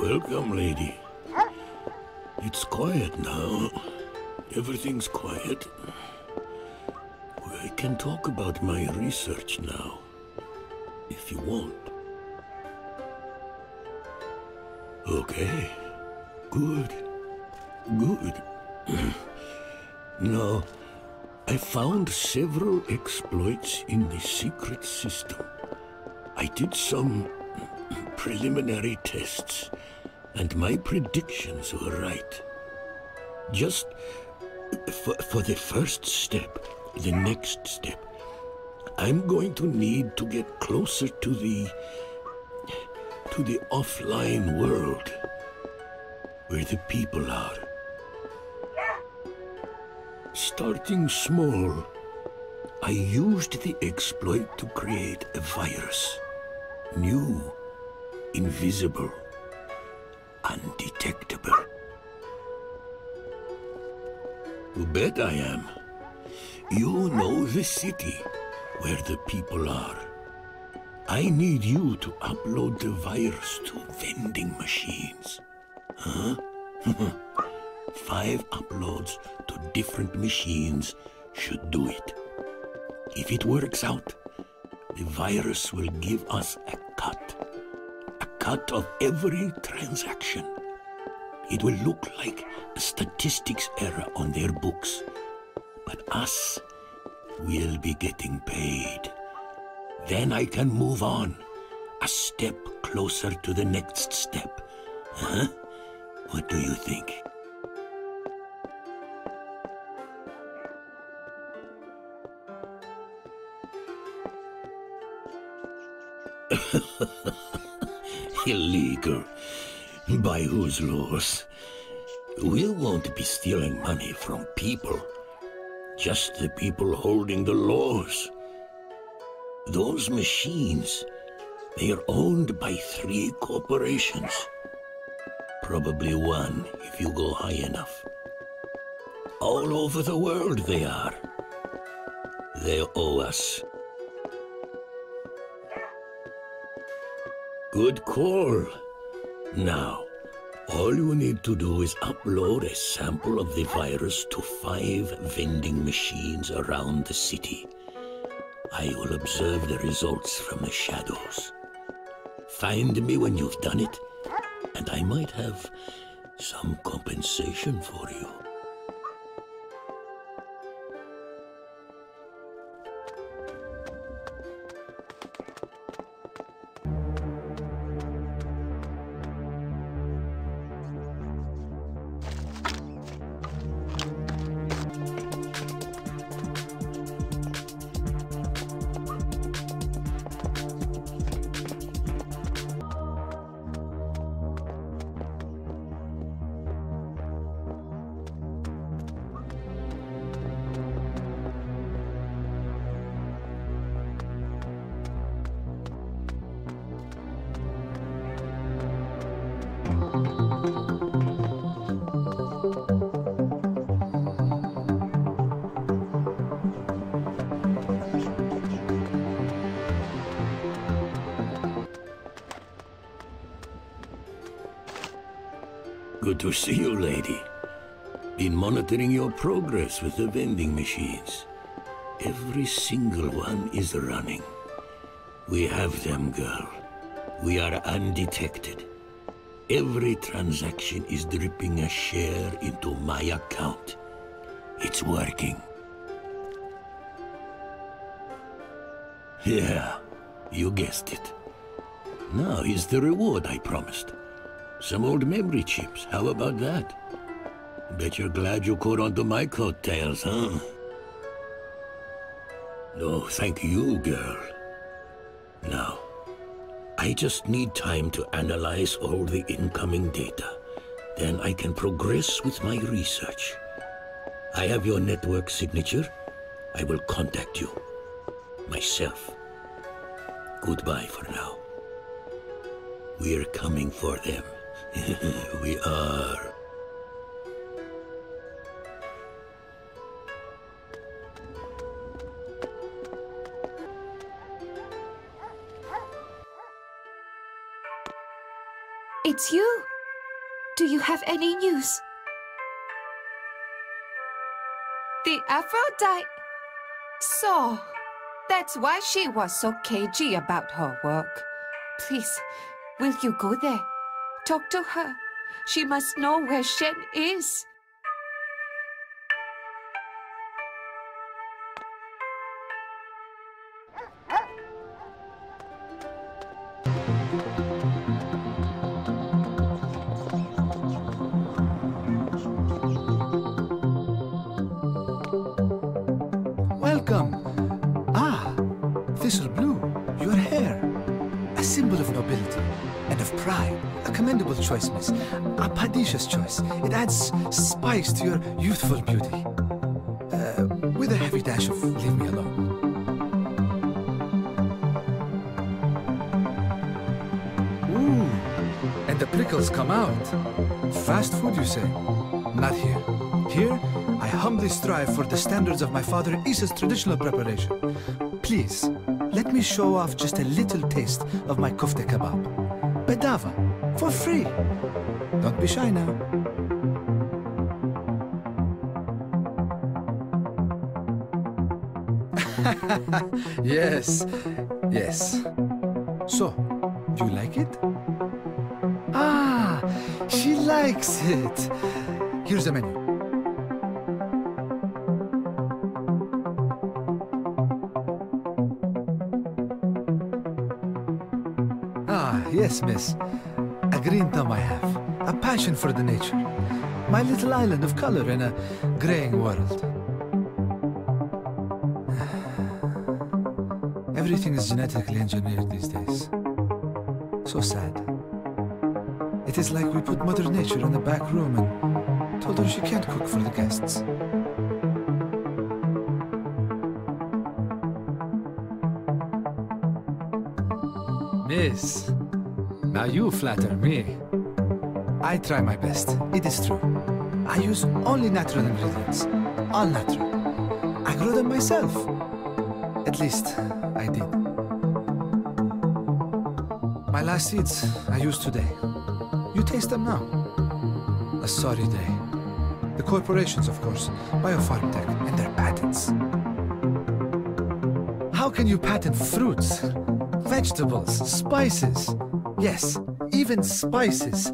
Welcome, lady. It's quiet now. Everything's quiet. I can talk about my research now, if you want. Okay. Good. Good. Now, I found several exploits in the secret system. I did some preliminary tests, and my predictions were right. Just for the first step, the next step, I'm going to need to get closer to the offline world, where the people are. Starting small, I used the exploit to create a virus. New, invisible, undetectable. You bet I am. You know the city where the people are. I need you to upload the virus to vending machines. Huh? 5 uploads to different machines should do it. If it works out, the virus will give us a cut of every transaction. It will look like a statistics error on their books. But us will be getting paid. Then I can move on, a step closer to the next step. Huh? What do you think? Illegal. By whose laws? We won't be stealing money from people. Just the people holding the laws. Those machines, they are owned by 3 corporations. Probably 1 if you go high enough. All over the world they are. They owe us. Good call. Now, all you need to do is upload a sample of the virus to 5 vending machines around the city. I will observe the results from the shadows. Find me when you've done it, and I might have some compensation for you. Good to see you, lady. Been monitoring your progress with the vending machines. Every single one is running. We have them, girl. We are undetected. Every transaction is dripping a share into my account. It's working. Yeah, you guessed it. Now is the reward I promised. Some old memory chips, how about that? Bet you're glad you caught onto my coattails, huh? No, thank you, girl. Now, I just need time to analyze all the incoming data. Then I can progress with my research. I have your network signature. I will contact you. Myself. Goodbye for now. We're coming for them. We are. It's you! Do you have any news? The Aphrodite saw. That's why she was so cagey about her work. Please, will you go there? Talk to her. She must know where Shen is. Choice, miss. A prodigious choice. It adds spice to your youthful beauty. With a heavy dash of leave me alone. Ooh, and the prickles come out. Fast food, you say? Not here. Here, I humbly strive for the standards of my father Issa's traditional preparation. Please, let me show off just a little taste of my kofte kebab. Bedava. For free. Don't be shy now. Yes. So, you like it? Ah, she likes it. Here's the menu. Ah, yes, miss. A green thumb I have, a passion for the nature, my little island of color in a graying world. Everything is genetically engineered these days. So sad. It is like we put Mother Nature in the back room and told her she can't cook for the guests. Miss. Now you flatter me. I try my best, it is true. I use only natural ingredients, all natural. I grow them myself. At least, I did. My last seeds I used today. You taste them now. A sorry day. The corporations, of course, BioFarmTech and their patents. How can you patent fruits, vegetables, spices? Yes, even spices.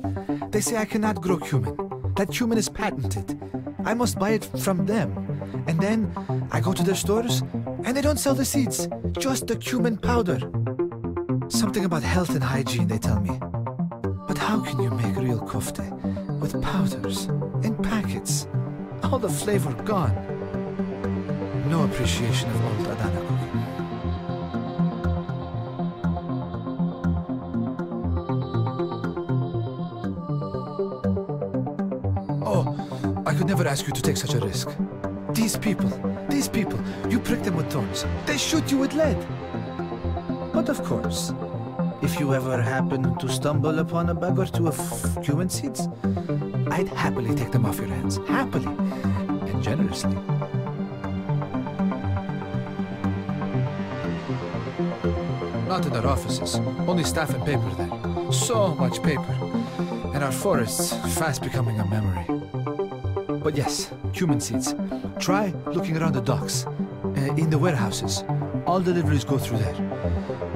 They say I cannot grow cumin. That cumin is patented. I must buy it from them. And then I go to their stores and they don't sell the seeds, just the cumin powder. Something about health and hygiene, they tell me. But how can you make real kofte with powders and packets? All the flavor gone. No appreciation of old Adana cooking. I never ask you to take such a risk. These people, you prick them with thorns, they shoot you with lead. But of course, if you ever happen to stumble upon a bag or two of cumin seeds, I'd happily take them off your hands, happily and generously. Not in our offices, only staff and paper there. So much paper, and our forests fast becoming a memory. But yes, cumin seeds. Try looking around the docks, in the warehouses. All deliveries go through there.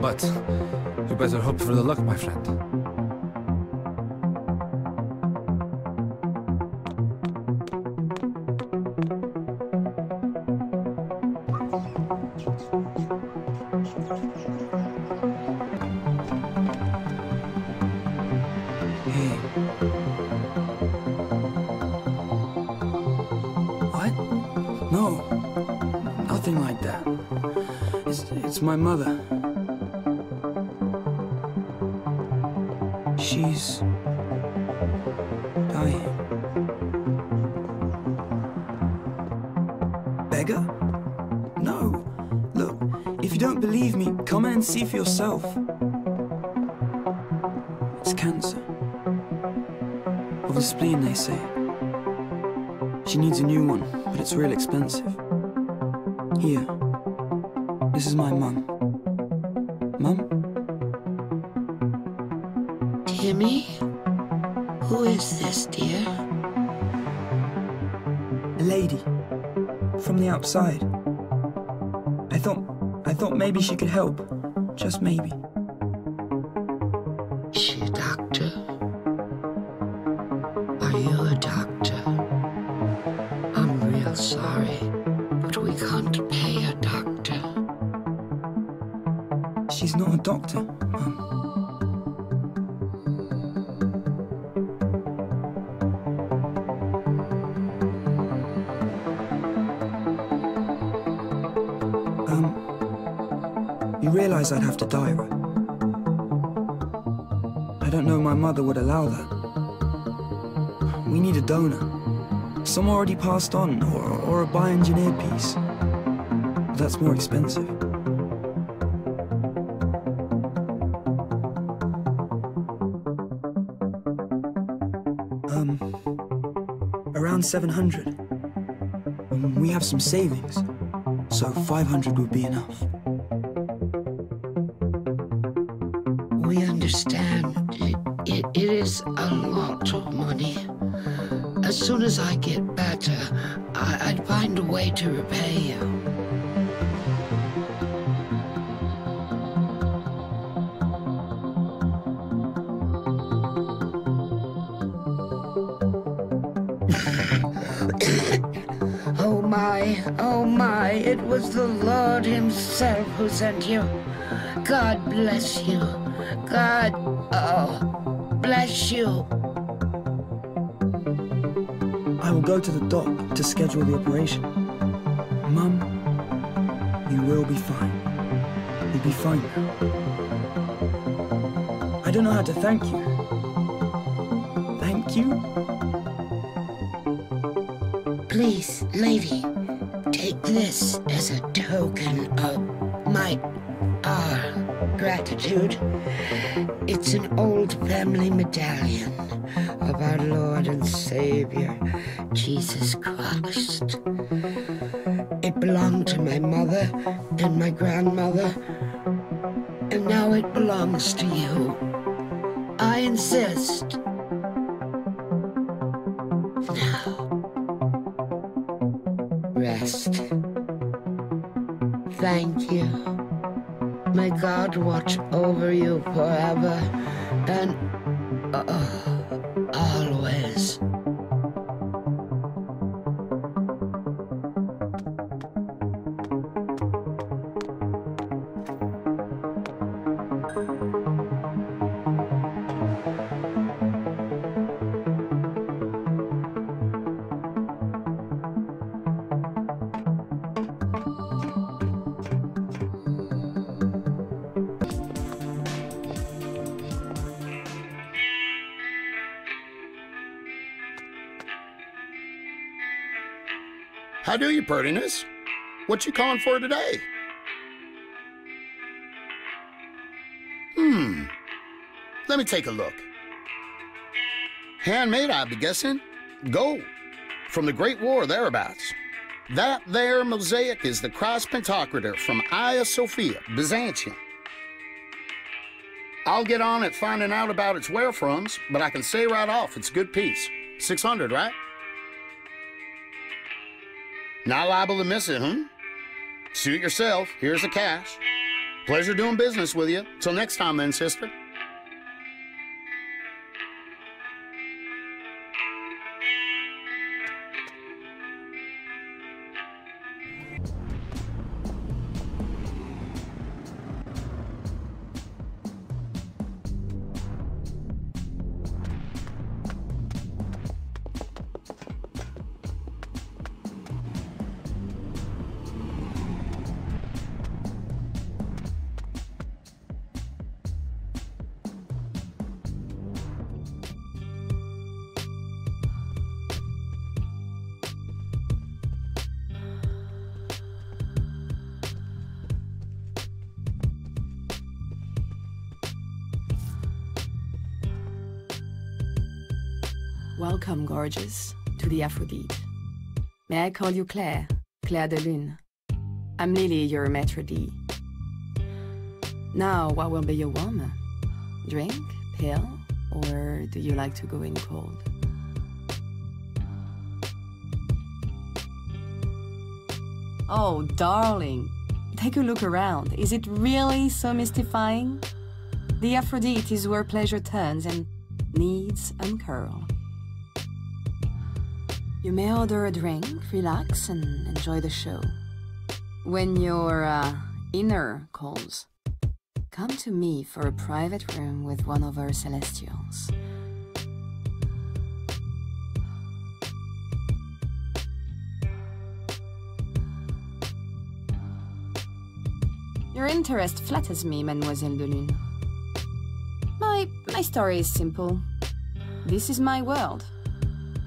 But you better hope for the luck, my friend. My mother. She's dying. Beggar? No. Look, if you don't believe me, come in and see for yourself. It's cancer. Of the spleen, they say. She needs a new one, but it's real expensive. Here. This is my mum. Mum? Timmy? Who is this, dear? A lady. From the outside. I thought maybe she could help. Just maybe. Is she a doctor? Are you a doctor? I'm real sorry, but we can't pay a doctor. She's not a doctor, Mum. I'd have to die, right? I don't know my mother would allow that. We need a donor. Some already passed on, or a bioengineered piece. But that's more expensive. Around 700. We have some savings, so 500 would be enough. We understand. It is a lot of money. As soon as I get better, I'd find a way to repay you. Oh my, it was the Lord himself who sent you. God bless you. God, oh, bless you. I will go to the doc to schedule the operation. Mum, you will be fine. You'll be fine now. I don't know how to thank you. Thank you? Please, lady, take this as a token of my gratitude. It's an old family medallion of our Lord and Savior, Jesus Christ. It belonged to my mother and my grandmother, and now it belongs to you. I insist. Now, rest. Thank you. May God watch over you forever and always. How do you, purtiness? What you calling for today? Let me take a look. Handmade, I'd be guessing. Gold. From the Great War thereabouts. That there mosaic is the Christ Pantocrator from Hagia Sophia, Byzantium. I'll get on at finding out about its wherefroms, but I can say right off it's a good piece. 600, right? Not liable to miss it, huh? Suit yourself. Here's the cash. Pleasure doing business with you. Till next time then, sister. Welcome, gorgeous, to the Aphrodite. May I call you Claire? Claire de Lune. I'm Lily, your maitre d'. Now, what will be your warmer? Drink? Pill? Or do you like to go in cold? Oh, darling, take a look around. Is it really so mystifying? The Aphrodite is where pleasure turns and needs uncurl. You may order a drink, relax, and enjoy the show. When your inner calls, come to me for a private room with one of our celestials. Your interest flatters me, Mademoiselle de Lune. My story is simple. This is my world,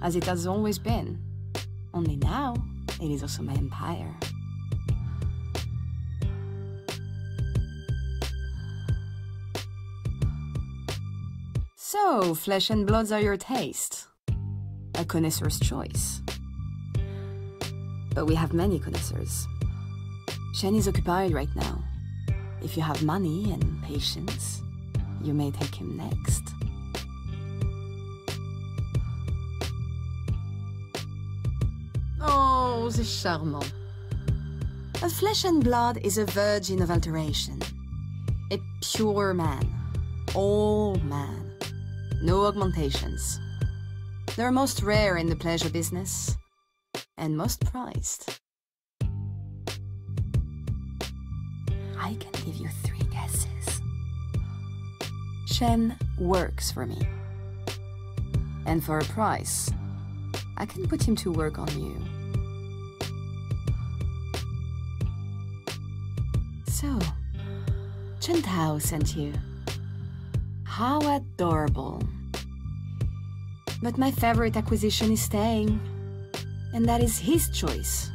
as it has always been. Only now, it is also my empire. So, flesh and bloods are your taste. A connoisseur's choice. But we have many connoisseurs. Shen is occupied right now. If you have money and patience, you may take him next. Oh, c'est charmant. A flesh and blood is a virgin of alteration. A pure man. All man. No augmentations. They're most rare in the pleasure business. And most prized. I can give you 3 guesses. Shen works for me. And for a price, I can put him to work on you. So, Chen Tao sent you. How adorable. But my favorite acquisition is staying. And that is his choice.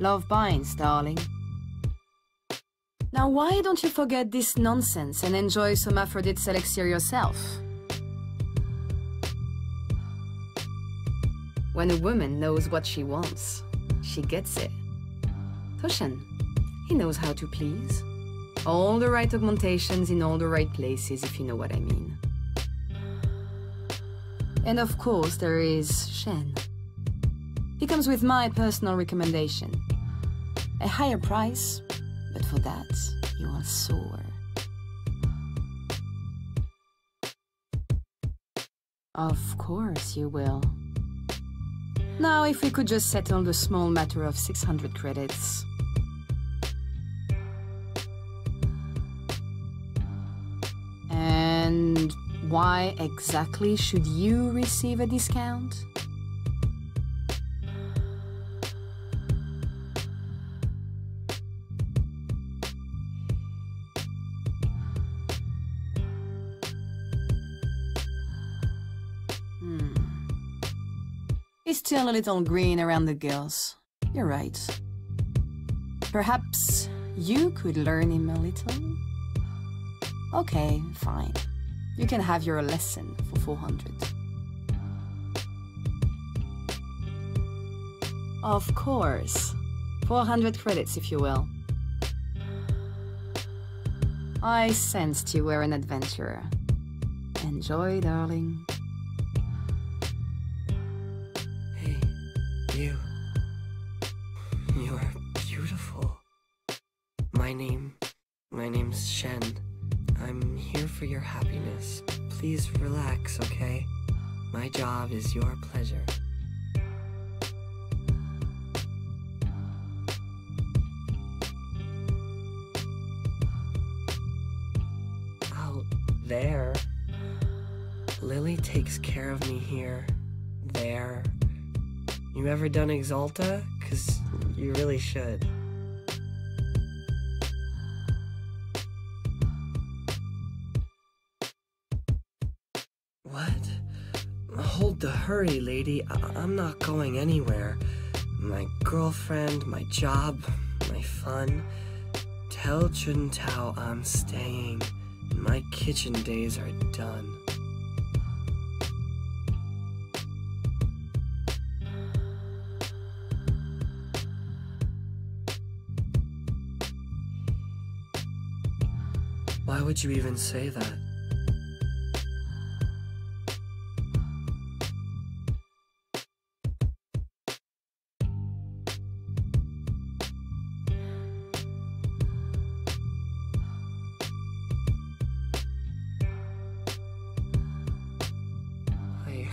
Love binds, darling. Now why don't you forget this nonsense and enjoy some Aphrodite's elixir yourself? When a woman knows what she wants, she gets it. Toshan, he knows how to please. All the right augmentations in all the right places, if you know what I mean. And of course, there is Shen. He comes with my personal recommendation. A higher price, but for that, you are sore. Of course you will. Now, if we could just settle the small matter of 600 credits. And why exactly should you receive a discount? It's still a little green around the gills. You're right. Perhaps you could learn him a little? Okay, fine. You can have your lesson for 400. Of course. 400 credits, if you will. I sensed you were an adventurer. Enjoy, darling. Hey, you. You're beautiful. My name's Shen. I'm here for your happiness. Please relax, okay? My job is your pleasure. Out there. Lily takes care of me here. There. You ever done Exalta? 'Cause you really should. Hold the hurry, lady. I'm not going anywhere. My girlfriend, my job, my fun. Tell Chun Tao I'm staying. My kitchen days are done. Why would you even say that?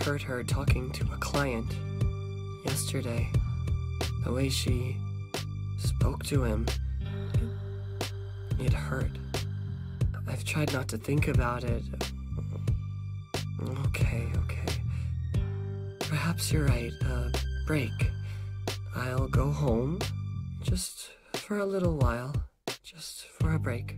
heard her talking to a client yesterday. The way she spoke to him, it hurt. I've tried not to think about it. Okay. Perhaps you're right. Break. I'll go home, just for a little while, just for a break.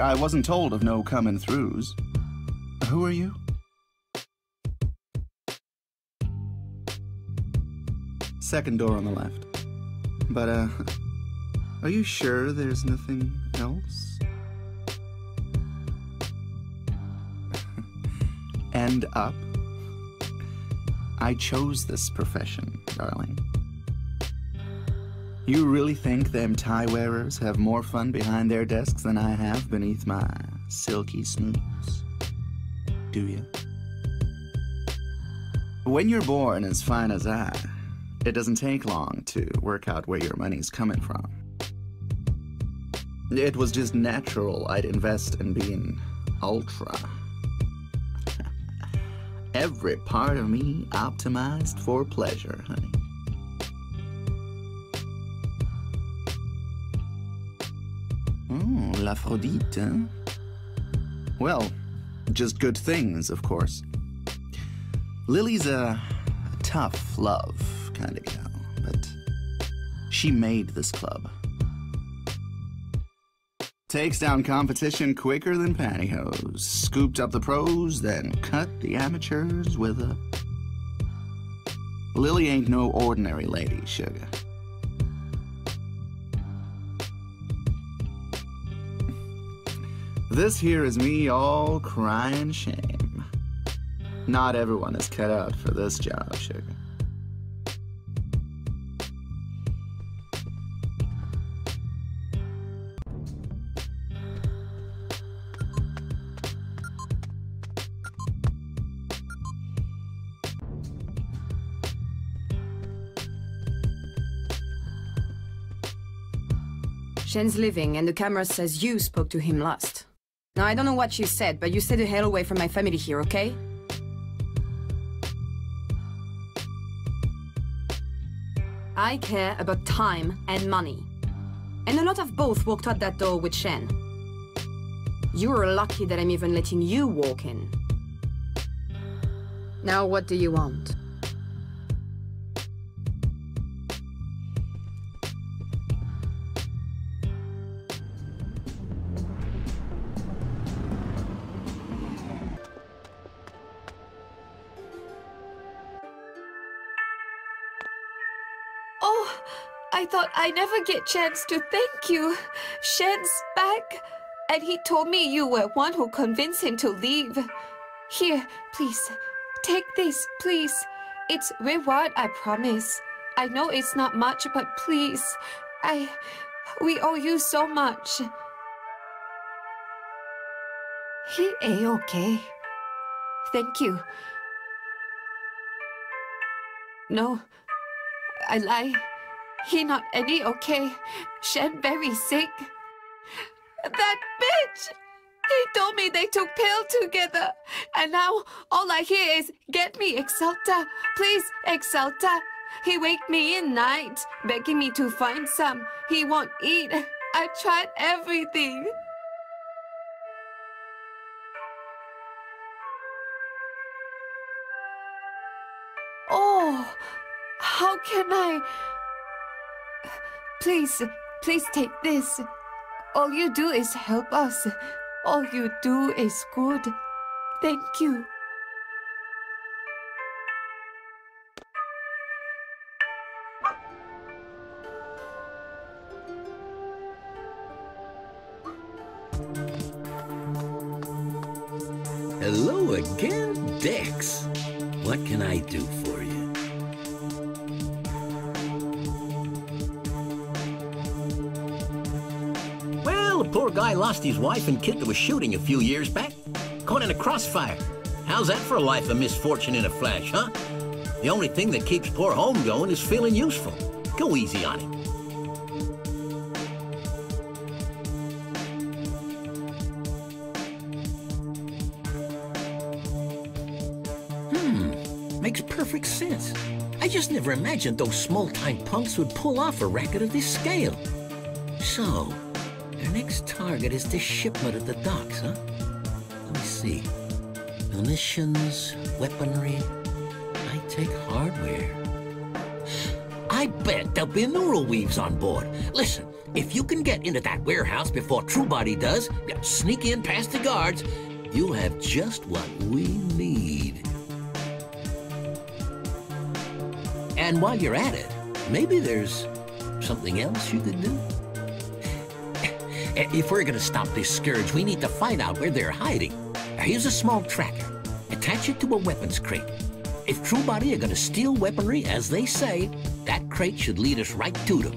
I wasn't told of no coming throughs. Who are you? Second door on the left. But, are you sure there's nothing else? And up. I chose this profession, darling. You really think them tie wearers have more fun behind their desks than I have beneath my silky snoots? Do you? When you're born as fine as I, it doesn't take long to work out where your money's coming from. It was just natural I'd invest in being ultra. Every part of me optimized for pleasure, honey. Oh, l'Aphrodite, huh? Well, just good things, of course. Lily's a tough love kind of gal, but she made this club. Takes down competition quicker than pantyhose. Scooped up the pros, then cut the amateurs with a... Lily ain't no ordinary lady, sugar. This here is me all crying shame. Not everyone is cut out for this job, sugar. Shen's living and the camera says you spoke to him last. Now I don't know what you said, but you stay the hell away from my family here, okay? I care about time and money. And a lot of both walked out that door with Shen. You're lucky that I'm even letting you walk in. Now what do you want? I never get chance to thank you. Shen's back, and he told me you were one who convinced him to leave. Here, please, take this, please. It's reward, I promise. I know it's not much, but please, we owe you so much. He ain't okay. Thank you. No, I lie. He not any okay. Shen very sick. That bitch! He told me they took pill together. And now all I hear is, get me Exalta. Please, Exalta. He waked me in night, begging me to find some. He won't eat. I tried everything. Oh, how can I... Please, please take this. All you do is help us. All you do is good. Thank you. Hello again, Dex. What can I do for you? Poor guy lost his wife and kid that was shooting a few years back. Caught in a crossfire. How's that for a life of misfortune in a flash, huh? The only thing that keeps poor home going is feeling useful. Go easy on him. Makes perfect sense. I just never imagined those small-time punks would pull off a racket of this scale. So... Our next target is this shipment at the docks, huh? Let me see. Munitions, weaponry, high-tech hardware. I bet there'll be neural weaves on board. Listen, If you can get into that warehouse before Truebody does, sneak in past the guards, you'll have just what we need. And while you're at it, maybe there's something else you could do? If we're gonna stop this scourge, we need to find out where they're hiding. Now, here's a small tracker. Attach it to a weapons crate. If Truebody are gonna steal weaponry, as they say, that crate should lead us right to them.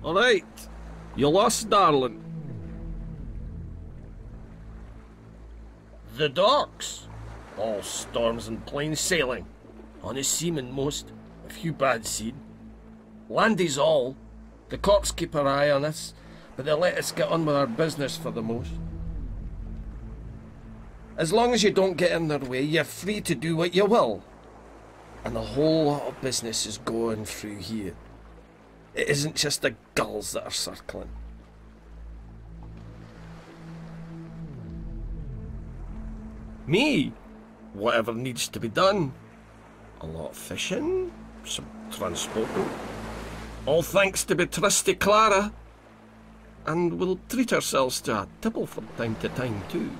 All right, you lost, darling. The docks. All storms and plain sailing. Honest seamen most, a few bad seed. Landy's all. The cops keep an eye on us, but they let us get on with our business for the most. As long as you don't get in their way, you're free to do what you will. And a whole lot of business is going through here. It isn't just the gulls that are circling. Me? Whatever needs to be done. A lot of fishing, some transporting. All thanks to be trusty Clara. And we'll treat ourselves to a tipple from time to time too.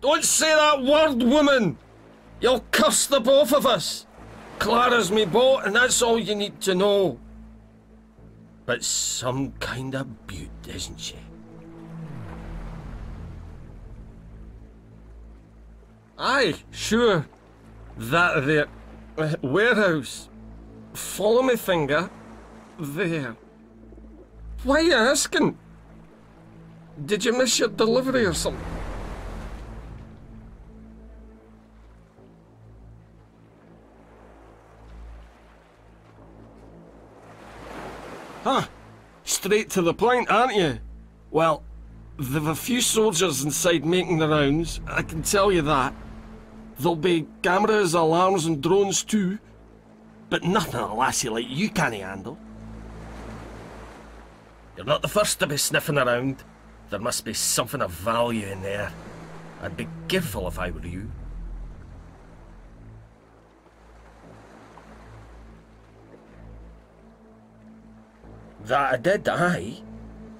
Don't say that word, woman! You'll curse the both of us! Clara's me boat, and that's all you need to know. But some kind of beaut, isn't she? Aye, sure. That there warehouse. Follow me finger. There. Why are you asking? Did you miss your delivery or something? Huh, straight to the point, aren't you? Well, there've a few soldiers inside making the rounds, I can tell you that. There'll be cameras, alarms and drones too, but nothing a lassie like you can't handle. You're not the first to be sniffing around. There must be something of value in there. I'd be careful if I were you. That I did, aye.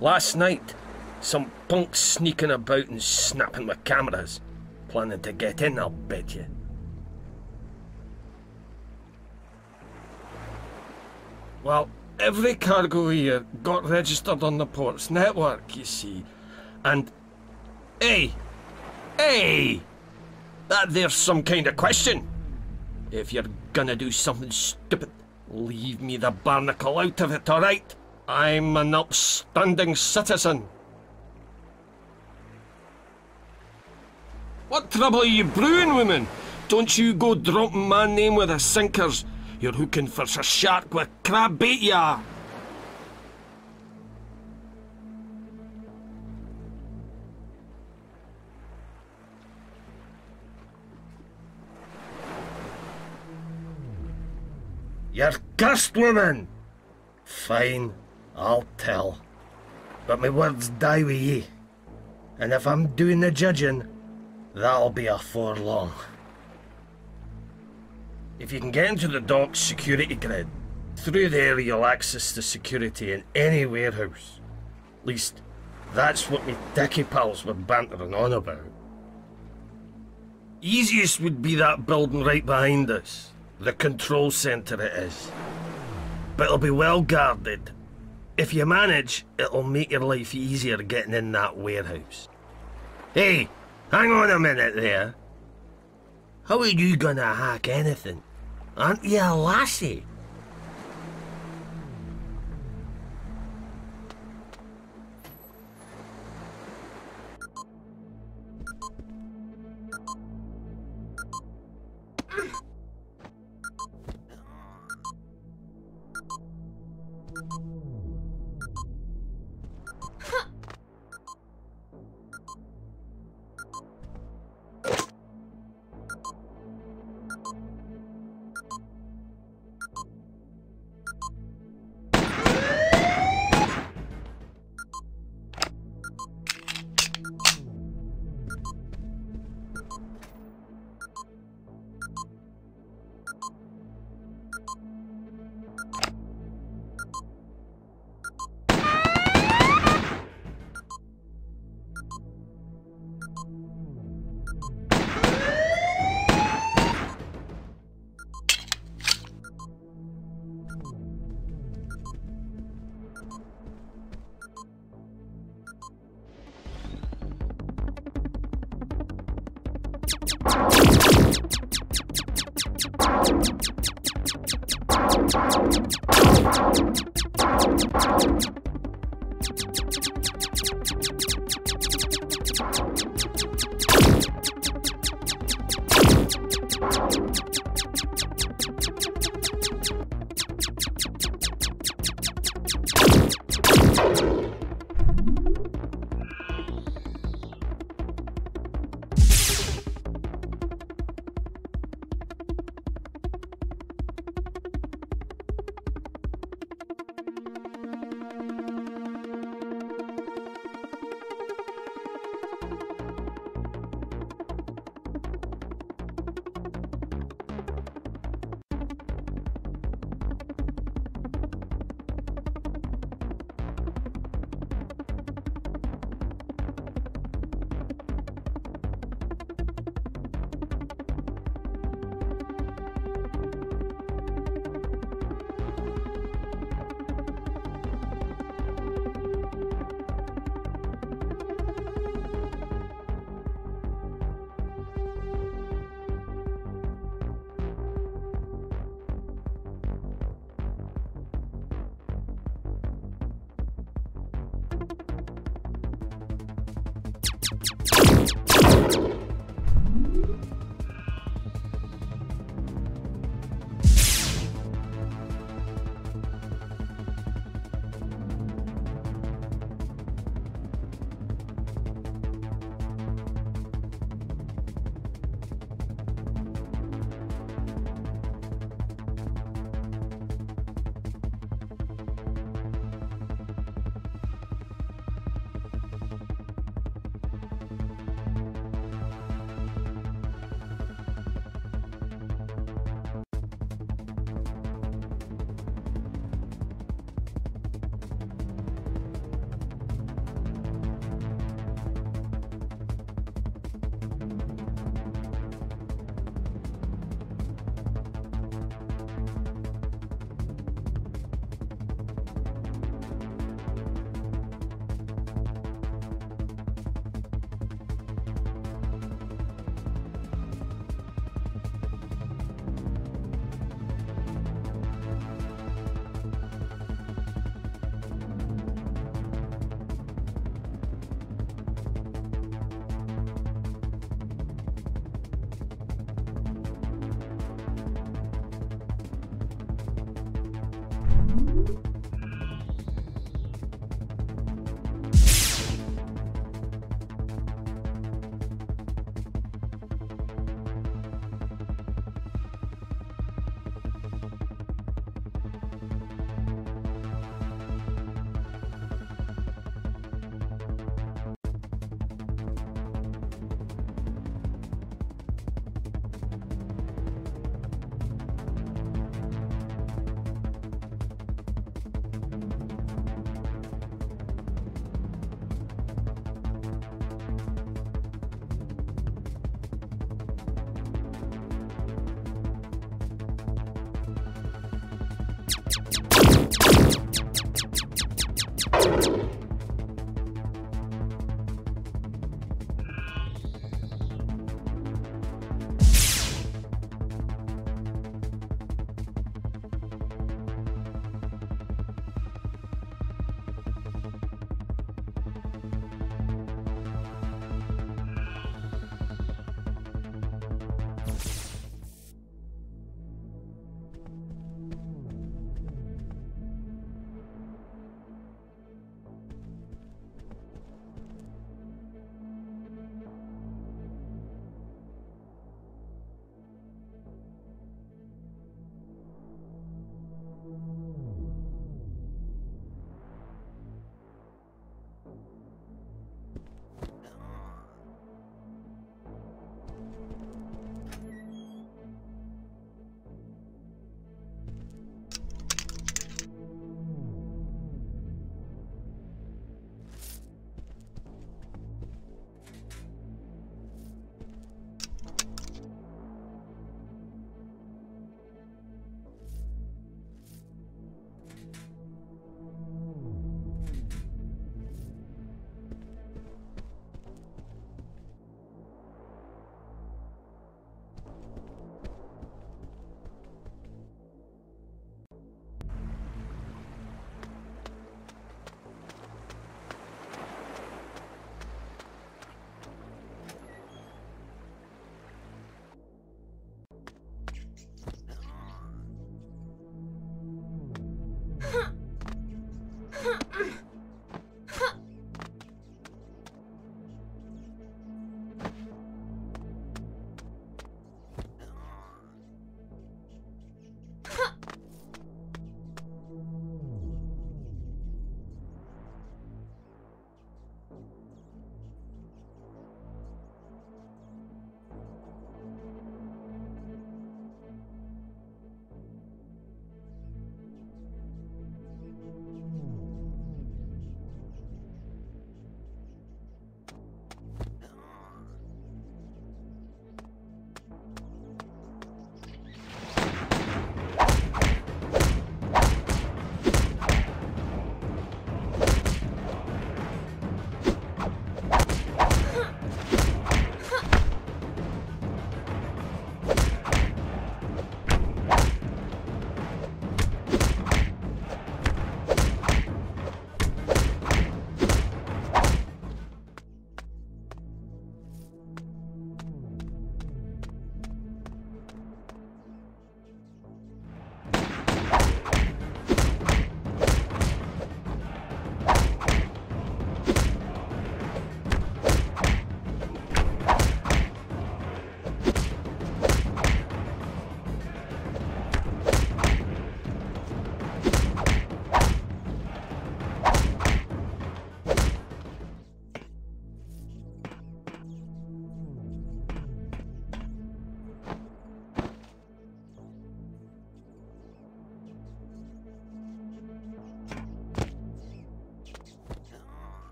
Last night, some punks sneaking about and snapping with cameras. Planning to get in, I'll bet you. Well, every cargo here got registered on the port's network, you see. And, hey! That there's some kind of question. If you're gonna do something stupid, leave me the barnacle out of it, all right? I'm an upstanding citizen. What trouble are you brewing, woman? Don't you go dropping my name with the sinkers. You're hooking for a shark with crab bait, you are. You're cursed, woman. Fine. I'll tell, but my words die with ye, and if I'm doing the judging, that'll be afore long. If you can get into the dock's security grid, through there you'll access the security in any warehouse. At least, that's what me dicky pals were bantering on about. Easiest would be that building right behind us, the control centre it is, but it'll be well guarded. If you manage, it'll make your life easier getting in that warehouse. Hey, hang on a minute there. How are you gonna hack anything? Aren't you a lassie?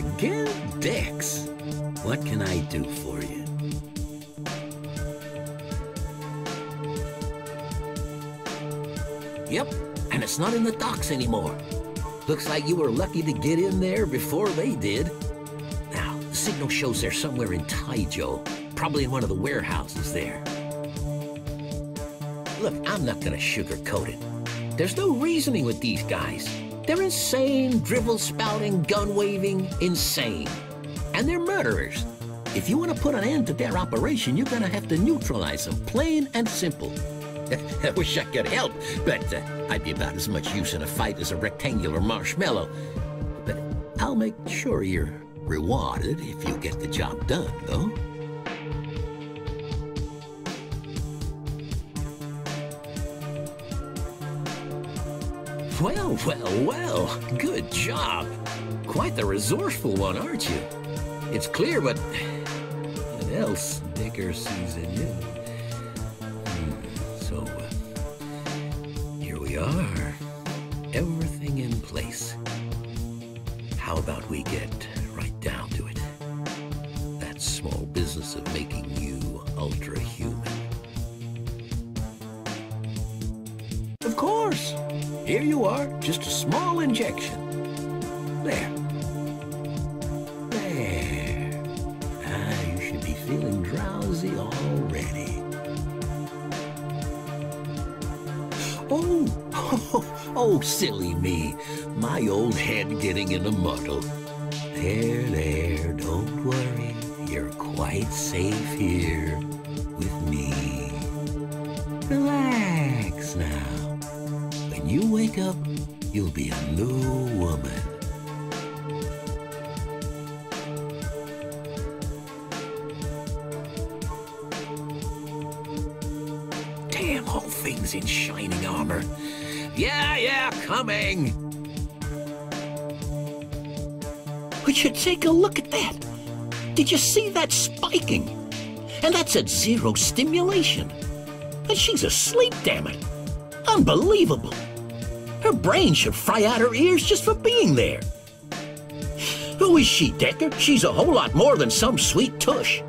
again, Dix. What can I do for you? Yep, and it's not in the docks anymore. Looks like you were lucky to get in there before they did. Now, the signal shows they're somewhere in Taijo, probably in one of the warehouses there. Look, I'm not gonna sugarcoat it. There's no reasoning with these guys. They're insane, drivel-spouting, gun-waving, insane. And they're murderers. If you want to put an end to their operation, you're going to have to neutralize them, plain and simple. I wish I could help, but I'd be about as much use in a fight as a rectangular marshmallow. But I'll make sure you're rewarded if you get the job done, though. Well, well, well, good job. Quite the resourceful one, aren't you? It's clear what else Digger sees in you. So, here we are. Everything in place. How about we get right down to it? That small business of making you ultra-human. Of course! Here you are, just a small injection. There. There. Ah, you should be feeling drowsy already. Oh, silly me. My old head getting in a muddle. There, there, don't worry. You're quite safe here with me. Relax now. You wake up, you'll be a new woman. Damn, all things in shining armor. Yeah, coming. We should take a look at that. Did you see that spiking? And that's at zero stimulation. And she's asleep, damn it. Unbelievable. Her brain should fry out her ears just for being there. Who is she, Decker? She's a whole lot more than some sweet tush.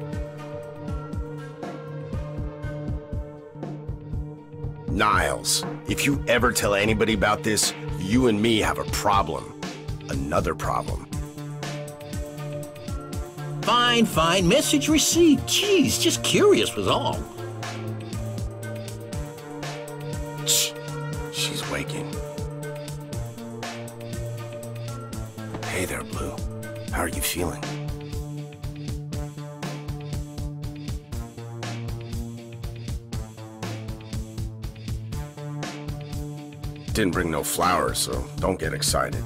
Niles, if you ever tell anybody about this, you and me have a problem. Another problem. Fine. Message received. Jeez, just curious was all. Shh. She's waking. Hey there, Blue. How are you feeling? Didn't bring no flowers, so don't get excited.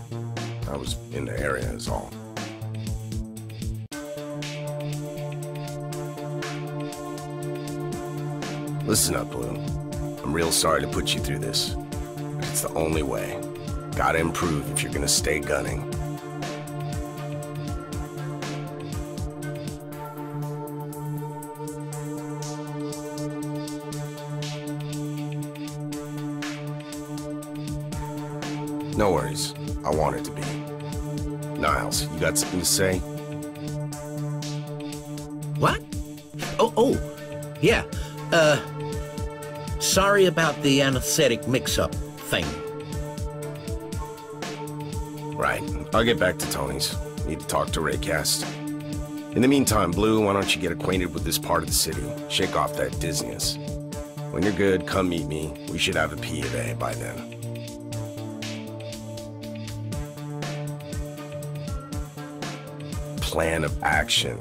I was in the area is all. Listen up, Blue. I'm real sorry to put you through this. But it's the only way. Gotta improve if you're gonna stay gunning. No worries. I want it to be. Niles, you got something to say? What? Oh, yeah. Sorry about the anesthetic mix-up thing. Right. I'll get back to Tony's. Need to talk to Raycast. In the meantime, Blue, why don't you get acquainted with this part of the city? Shake off that dizziness. When you're good, come meet me. We should have a P.A. by then. Plan of action.